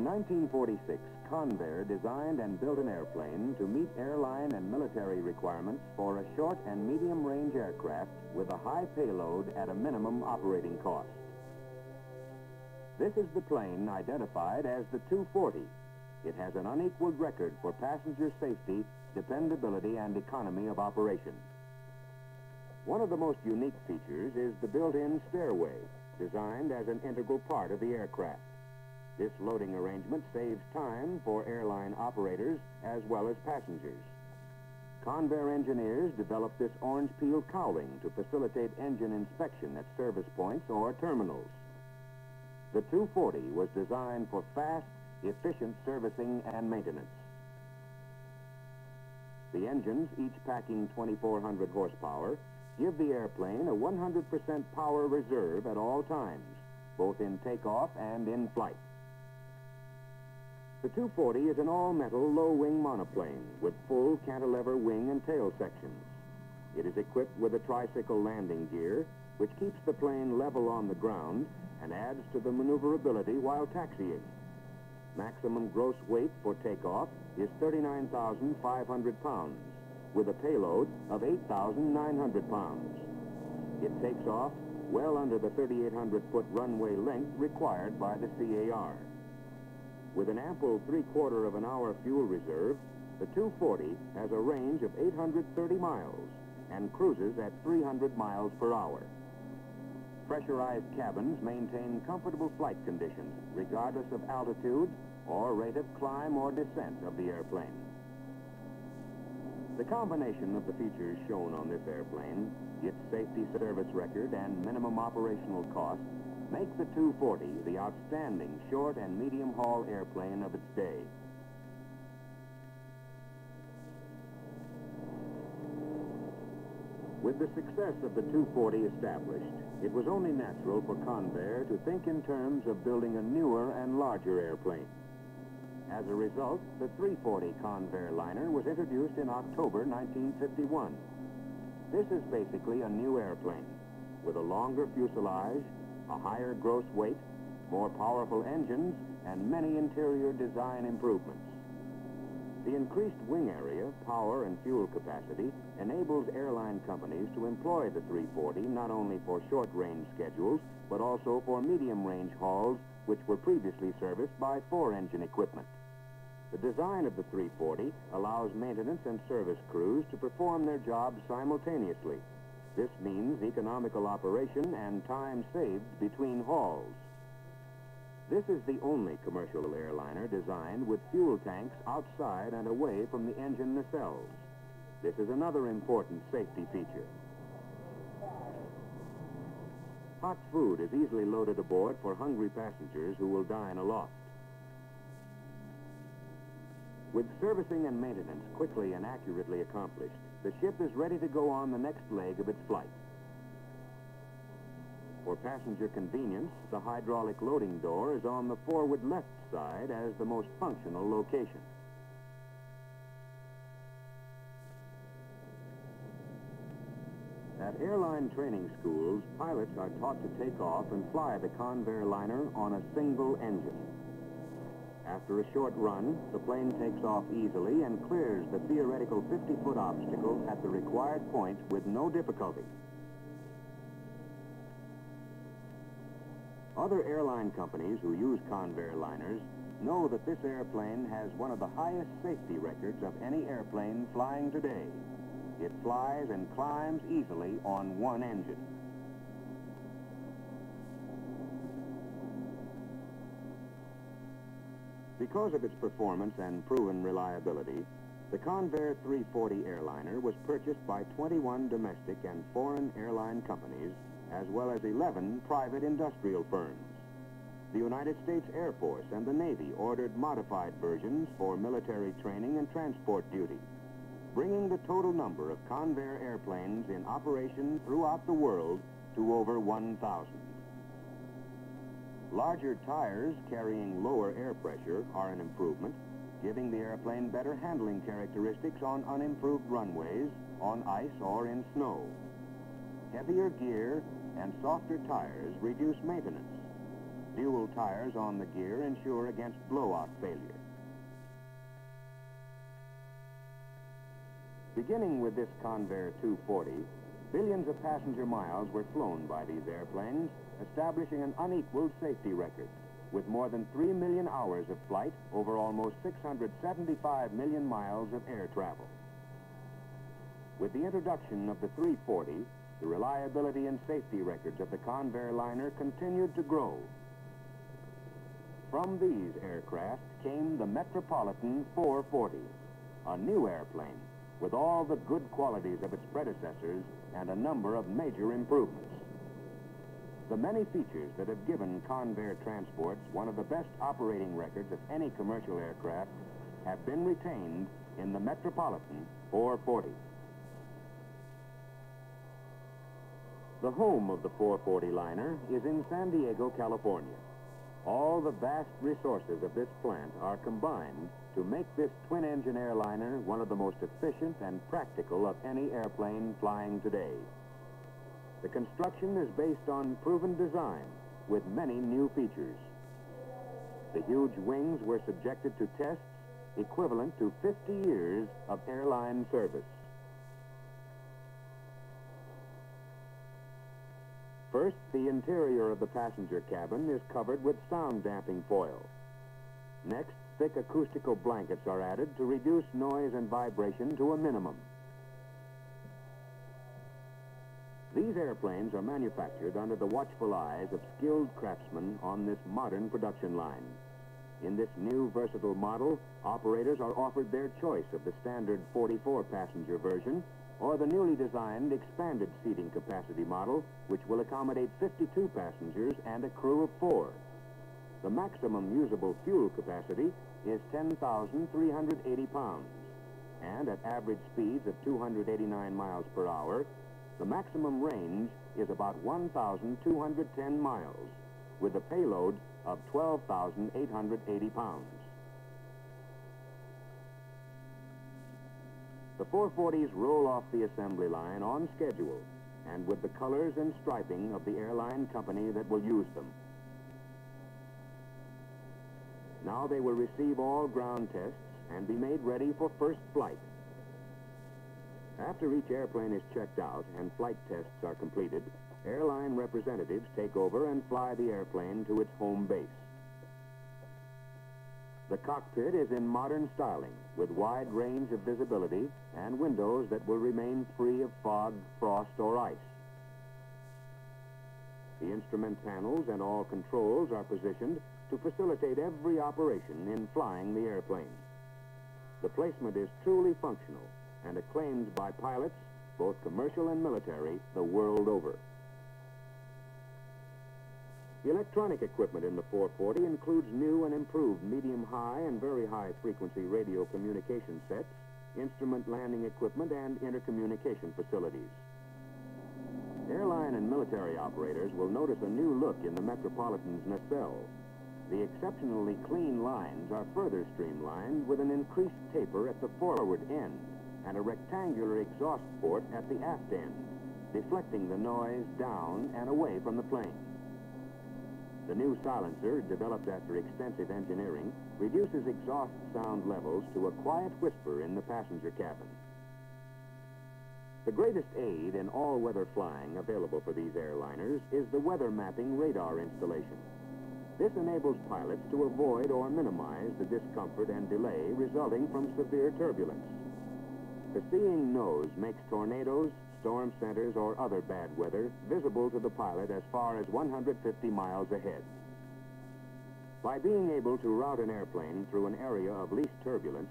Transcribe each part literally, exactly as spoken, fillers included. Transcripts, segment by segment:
In nineteen forty-six, Convair designed and built an airplane to meet airline and military requirements for a short and medium-range aircraft with a high payload at a minimum operating cost. This is the plane identified as the two forty. It has an unequaled record for passenger safety, dependability, and economy of operation. One of the most unique features is the built-in stairway, designed as an integral part of the aircraft. This loading arrangement saves time for airline operators as well as passengers. Convair engineers developed this orange peel cowling to facilitate engine inspection at service points or terminals. The two forty was designed for fast, efficient servicing and maintenance. The engines, each packing twenty-four hundred horsepower, give the airplane a one hundred percent power reserve at all times, both in takeoff and in flight. The two forty is an all-metal low-wing monoplane with full cantilever wing and tail sections. It is equipped with a tricycle landing gear, which keeps the plane level on the ground and adds to the maneuverability while taxiing. Maximum gross weight for takeoff is thirty-nine thousand five hundred pounds, with a payload of eight thousand nine hundred pounds. It takes off well under the thirty-eight hundred foot runway length required by the C A R. With an ample three-quarter of an hour fuel reserve, the two forty has a range of eight hundred thirty miles and cruises at three hundred miles per hour. Pressurized cabins maintain comfortable flight conditions regardless of altitude or rate of climb or descent of the airplane. The combination of the features shown on this airplane, its safety service record and minimum operational cost, make the two forty the outstanding short and medium-haul airplane of its day. With the success of the two forty established, it was only natural for Convair to think in terms of building a newer and larger airplane. As a result, the three forty Convair liner was introduced in October nineteen fifty-one. This is basically a new airplane, with a longer fuselage, a higher gross weight, more powerful engines, and many interior design improvements. The increased wing area, power, and fuel capacity enables airline companies to employ the three forty not only for short-range schedules, but also for medium-range hauls, which were previously serviced by four-engine equipment. The design of the three forty allows maintenance and service crews to perform their jobs simultaneously. This means economical operation and time saved between hauls. This is the only commercial airliner designed with fuel tanks outside and away from the engine nacelles. This is another important safety feature. Hot food is easily loaded aboard for hungry passengers who will dine aloft. With servicing and maintenance quickly and accurately accomplished, the ship is ready to go on the next leg of its flight. For passenger convenience, the hydraulic loading door is on the forward left side as the most functional location. At airline training schools, pilots are taught to take off and fly the Convair liner on a single engine. After a short run, the plane takes off easily and clears the theoretical fifty foot obstacle at the required point with no difficulty. Other airline companies who use Convair liners know that this airplane has one of the highest safety records of any airplane flying today. It flies and climbs easily on one engine. Because of its performance and proven reliability, the Convair three forty airliner was purchased by twenty-one domestic and foreign airline companies, as well as eleven private industrial firms. The United States Air Force and the Navy ordered modified versions for military training and transport duty, bringing the total number of Convair airplanes in operation throughout the world to over one thousand. Larger tires carrying lower air pressure are an improvement, giving the airplane better handling characteristics on unimproved runways, on ice or in snow. Heavier gear and softer tires reduce maintenance. dual tires on the gear ensure against blowout failure. Beginning with this Convair two forty, billions of passenger miles were flown by these airplanes, establishing an unequaled safety record, with more than three million hours of flight over almost six hundred seventy-five million miles of air travel. With the introduction of the three forty, the reliability and safety records of the Convair liner continued to grow. From these aircraft came the Metropolitan four forty, a new airplane with all the good qualities of its predecessors and a number of major improvements. The many features that have given Convair Transports one of the best operating records of any commercial aircraft have been retained in the Metropolitan four forty. The home of the four forty liner is in San Diego, California. All the vast resources of this plant are combined to make this twin-engine airliner one of the most efficient and practical of any airplane flying today. The construction is based on proven design with many new features. The huge wings were subjected to tests equivalent to fifty years of airline service. First, the interior of the passenger cabin is covered with sound-damping foil. Next, thick acoustical blankets are added to reduce noise and vibration to a minimum. These airplanes are manufactured under the watchful eyes of skilled craftsmen on this modern production line. In this new versatile model, operators are offered their choice of the standard forty-four passenger version or the newly designed expanded seating capacity model, which will accommodate fifty-two passengers and a crew of four. The maximum usable fuel capacity is ten thousand three hundred eighty pounds, and at average speeds of two hundred eighty-nine miles per hour, the maximum range is about one thousand two hundred ten miles, with a payload of twelve thousand eight hundred eighty pounds. The four forties roll off the assembly line on schedule and with the colors and striping of the airline company that will use them. Now they will receive all ground tests and be made ready for first flight. After each airplane is checked out and flight tests are completed, airline representatives take over and fly the airplane to its home base. The cockpit is in modern styling with wide range of visibility and windows that will remain free of fog, frost, or ice. The instrument panels and all controls are positioned to facilitate every operation in flying the airplane. The placement is truly functional and acclaimed by pilots, both commercial and military, the world over. The electronic equipment in the four forty includes new and improved medium-high and very high-frequency radio communication sets, instrument landing equipment, and intercommunication facilities. Airline and military operators will notice a new look in the Metropolitan's nacelle. The exceptionally clean lines are further streamlined with an increased taper at the forward end and a rectangular exhaust port at the aft end, deflecting the noise down and away from the plane. The new silencer, developed after extensive engineering, reduces exhaust sound levels to a quiet whisper in the passenger cabin. The greatest aid in all-weather flying available for these airliners is the weather mapping radar installation. This enables pilots to avoid or minimize the discomfort and delay resulting from severe turbulence. The seeing nose makes tornadoes, storm centers, or other bad weather visible to the pilot as far as one hundred fifty miles ahead. By being able to route an airplane through an area of least turbulence,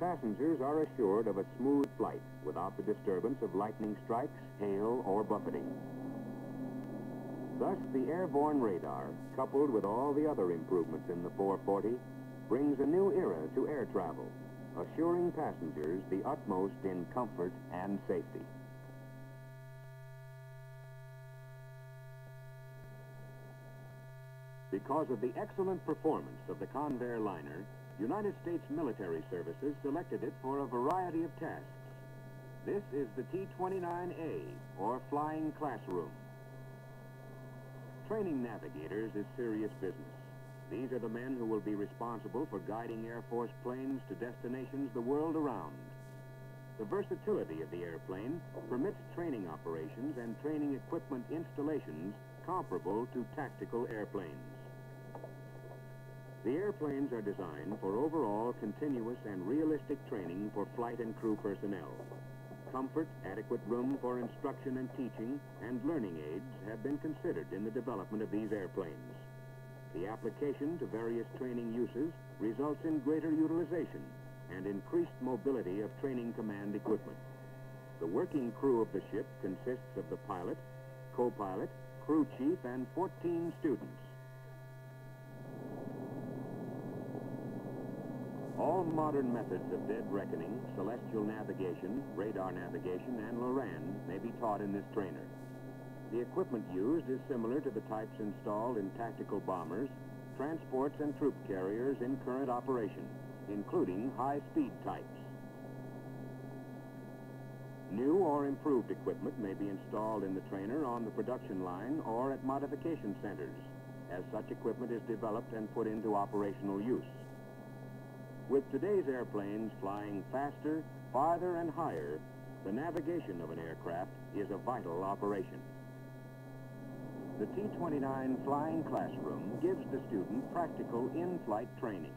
passengers are assured of a smooth flight without the disturbance of lightning strikes, hail, or buffeting. Thus, the airborne radar, coupled with all the other improvements in the four forty, brings a new era to air travel, assuring passengers the utmost in comfort and safety. Because of the excellent performance of the Convair liner, United States military services selected it for a variety of tasks. This is the T twenty-nine A, or Flying Classroom. Training navigators is serious business. These are the men who will be responsible for guiding Air Force planes to destinations the world around. The versatility of the airplane permits training operations and training equipment installations comparable to tactical airplanes. The airplanes are designed for overall continuous and realistic training for flight and crew personnel. Comfort, adequate room for instruction and teaching, and learning aids have been considered in the development of these airplanes. The application to various training uses results in greater utilization and increased mobility of training command equipment. The working crew of the ship consists of the pilot, co-pilot, crew chief, and fourteen students. All modern methods of dead reckoning, celestial navigation, radar navigation, and LORAN may be taught in this trainer. The equipment used is similar to the types installed in tactical bombers, transports, and troop carriers in current operation, including high-speed types. New or improved equipment may be installed in the trainer on the production line or at modification centers, as such equipment is developed and put into operational use. With today's airplanes flying faster, farther, and higher, the navigation of an aircraft is a vital operation. The T twenty-nine flying classroom gives the student practical in-flight training.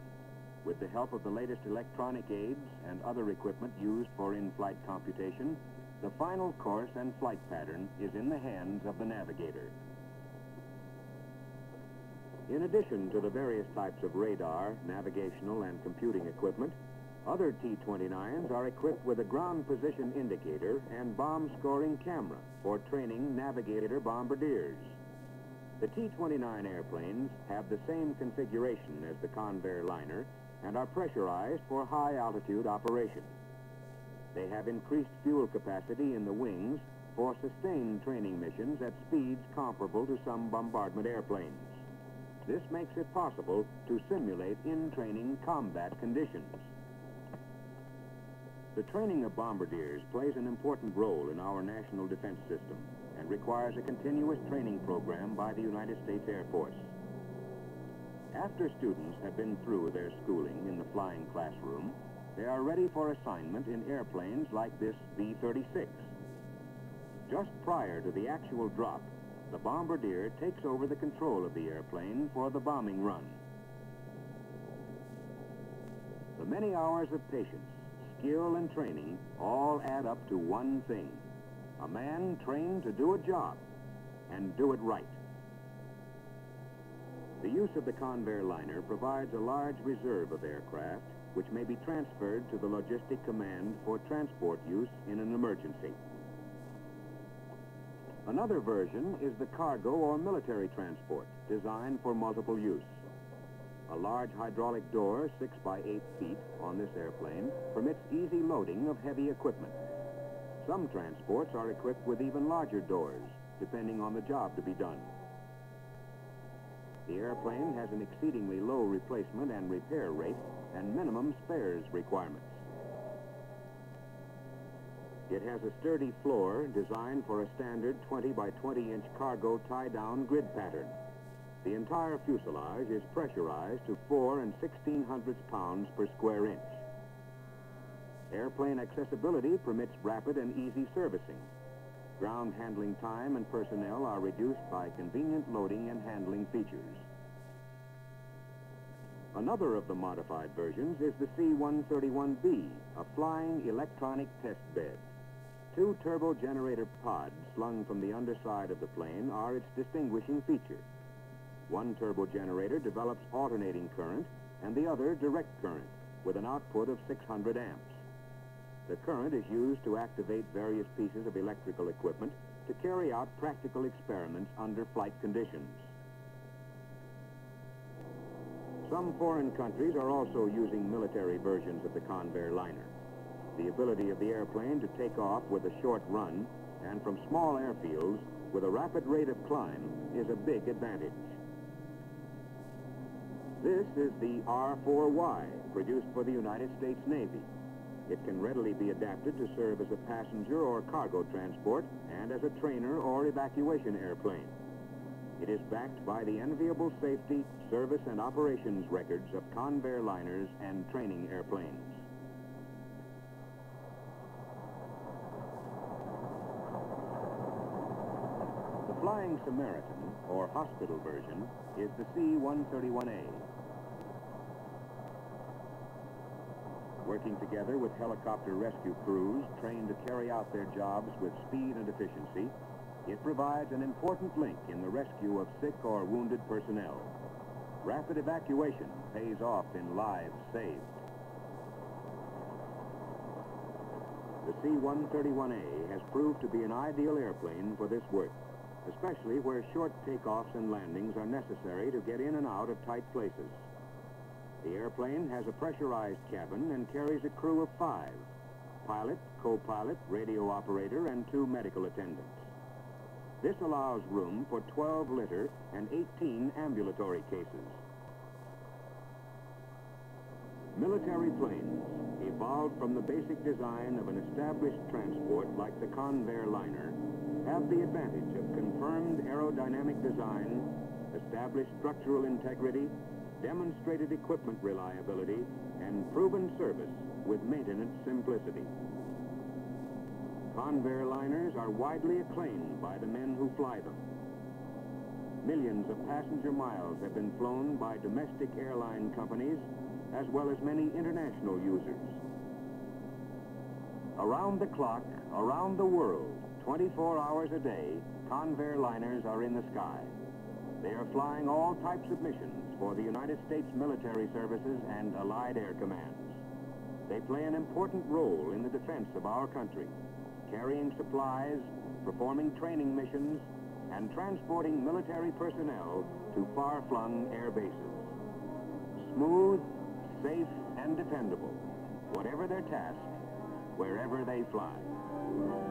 With the help of the latest electronic aids and other equipment used for in-flight computation, the final course and flight pattern is in the hands of the navigator. In addition to the various types of radar, navigational, and computing equipment, other T twenty-nines are equipped with a ground position indicator and bomb scoring camera for training navigator bombardiers. The T twenty-nine airplanes have the same configuration as the Convair liner and are pressurized for high-altitude operation. They have increased fuel capacity in the wings for sustained training missions at speeds comparable to some bombardment airplanes. This makes it possible to simulate in-training combat conditions. The training of bombardiers plays an important role in our national defense system and requires a continuous training program by the United States Air Force. After students have been through their schooling in the flying classroom, they are ready for assignment in airplanes like this B thirty-six. Just prior to the actual drop, the bombardier takes over the control of the airplane for the bombing run. The many hours of patience, skill, and training all add up to one thing: a man trained to do a job and do it right. The use of the Convair liner provides a large reserve of aircraft which may be transferred to the logistic command for transport use in an emergency. Another version is the cargo or military transport, designed for multiple use. A large hydraulic door, six by eight feet, on this airplane permits easy loading of heavy equipment. Some transports are equipped with even larger doors, depending on the job to be done. The airplane has an exceedingly low replacement and repair rate and minimum spares requirements. It has a sturdy floor designed for a standard twenty by twenty inch cargo tie-down grid pattern. The entire fuselage is pressurized to four and sixteen hundredths pounds per square inch. Airplane accessibility permits rapid and easy servicing. Ground handling time and personnel are reduced by convenient loading and handling features. Another of the modified versions is the C one thirty-one B, a flying electronic test bed. Two turbogenerator pods slung from the underside of the plane are its distinguishing feature. One turbogenerator develops alternating current and the other direct current with an output of six hundred amps. The current is used to activate various pieces of electrical equipment to carry out practical experiments under flight conditions. Some foreign countries are also using military versions of the Convair liner. The ability of the airplane to take off with a short run and from small airfields with a rapid rate of climb is a big advantage. This is the R four Y, produced for the United States Navy. It can readily be adapted to serve as a passenger or cargo transport and as a trainer or evacuation airplane. It is backed by the enviable safety, service, and operations records of Convair liners and training airplanes. The Flying Samaritan, or hospital version, is the C one thirty-one A. Working together with helicopter rescue crews trained to carry out their jobs with speed and efficiency, it provides an important link in the rescue of sick or wounded personnel. Rapid evacuation pays off in lives saved. The C one thirty-one A has proved to be an ideal airplane for this work, especially where short takeoffs and landings are necessary to get in and out of tight places. The airplane has a pressurized cabin and carries a crew of five: pilot, co-pilot, radio operator, and two medical attendants. This allows room for twelve litter and eighteen ambulatory cases. Military planes, evolved from the basic design of an established transport like the Convair liner, have the advantage of confirmed aerodynamic design, established structural integrity, demonstrated equipment reliability, and proven service with maintenance simplicity. Convair liners are widely acclaimed by the men who fly them. Millions of passenger miles have been flown by domestic airline companies, as well as many international users. Around the clock, around the world, twenty-four hours a day, Convair liners are in the sky. They are flying all types of missions for the United States military services and allied air commands. They play an important role in the defense of our country, carrying supplies, performing training missions, and transporting military personnel to far-flung air bases. Smooth, safe, and dependable, whatever their task, wherever they fly.